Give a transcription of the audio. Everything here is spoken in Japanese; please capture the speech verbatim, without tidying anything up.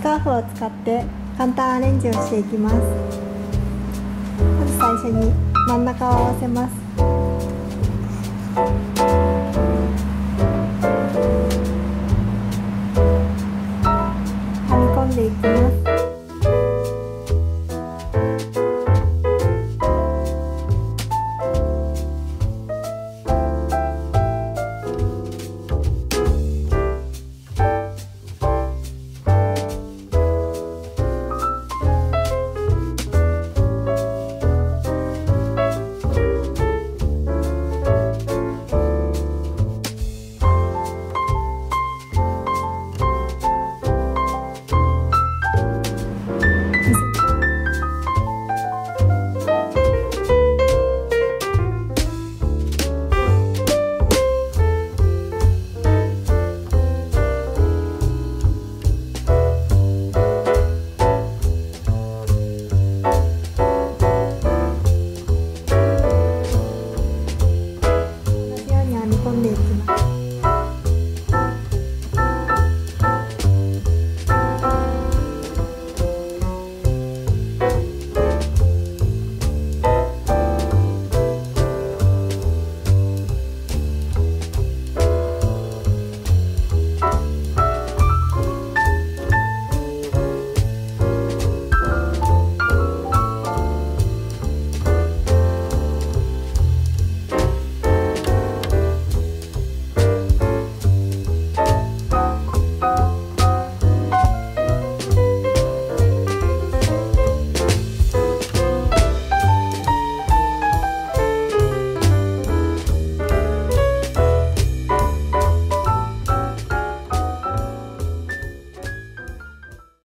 スカーフを使って簡単アレンジをしていきます。まず最初に真ん中を合わせます。